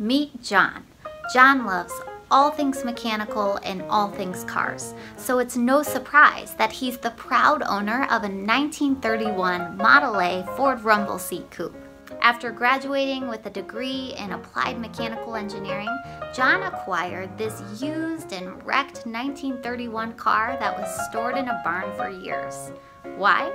Meet John. John loves all things mechanical and all things cars, so it's no surprise that he's the proud owner of a 1931 Model A Ford Rumble Seat Coupe. After graduating with a degree in applied mechanical engineering, John acquired this used and wrecked 1931 car that was stored in a barn for years. Why?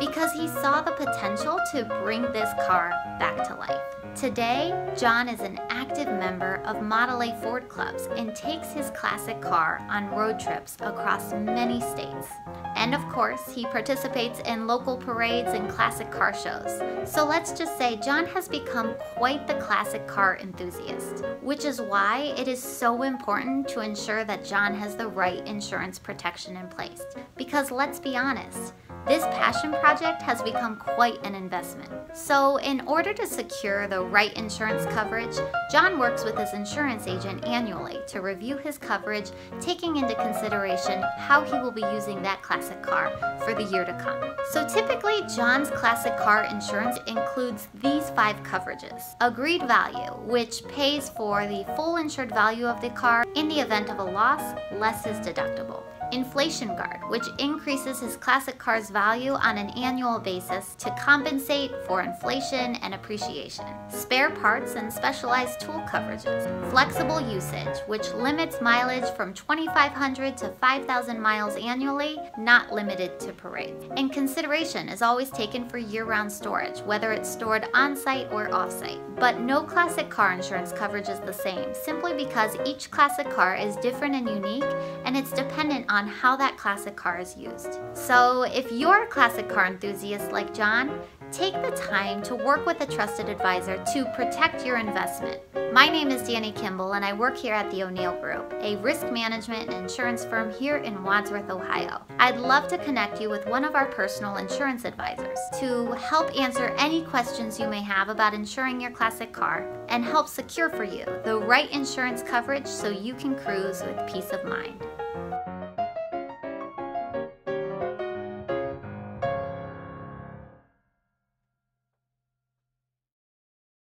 Because he saw the potential to bring this car back to life. Today, John is an active member of Model A Ford clubs and takes his classic car on road trips across many states. And of course, he participates in local parades and classic car shows. So let's just say John has become quite the classic car enthusiast, which is why it is so important to ensure that John has the right insurance protection in place. Because let's be honest, this passion project has become quite an investment. So in order to secure the right insurance coverage, John works with his insurance agent annually to review his coverage, taking into consideration how he will be using that classic car for the year to come. So typically, John's classic car insurance includes these 5 coverages. Agreed value, which pays for the full insured value of the car in the event of a loss, less his deductible. Inflation guard, which increases his classic car's value on an annual basis to compensate for inflation and appreciation. Spare parts and specialized tool coverages. Flexible usage, which limits mileage from 2,500 to 5,000 miles annually, not limited to parades. And consideration is always taken for year-round storage, whether it's stored on-site or off-site. But no classic car insurance coverage is the same, simply because each classic car is different and unique, and it's dependent on how that classic car is used. So if you're a classic car enthusiast like John, take the time to work with a trusted advisor to protect your investment. My name is Dani Kimble and I work here at the O'Neill Group, a risk management and insurance firm here in Wadsworth, Ohio. I'd love to connect you with one of our personal insurance advisors to help answer any questions you may have about insuring your classic car and help secure for you the right insurance coverage so you can cruise with peace of mind.